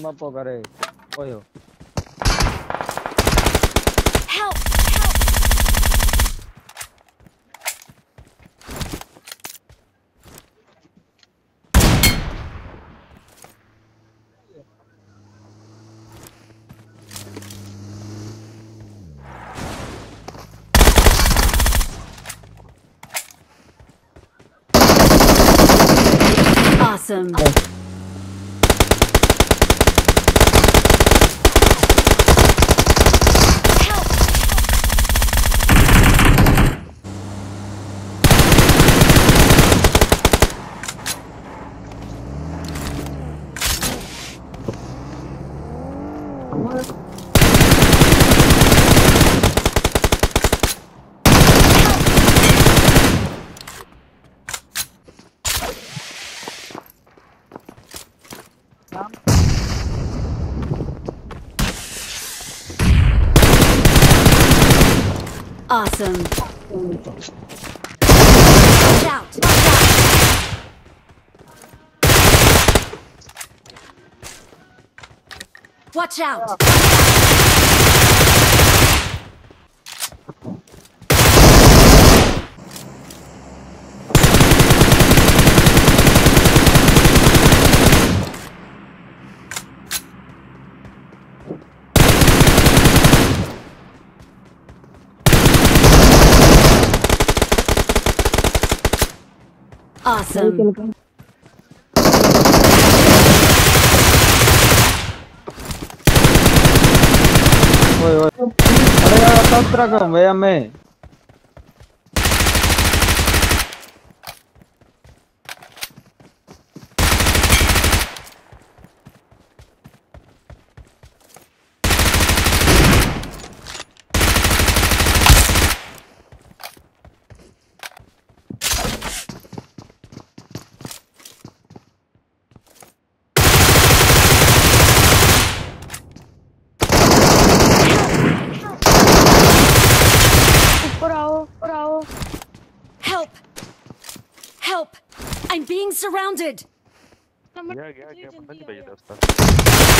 mapogare. Oyo. Help! Help! Awesome. Oh. Awesome. Watch out. Watch out. Watch out. Awesome. Wait. Help! I'm being surrounded! Yeah,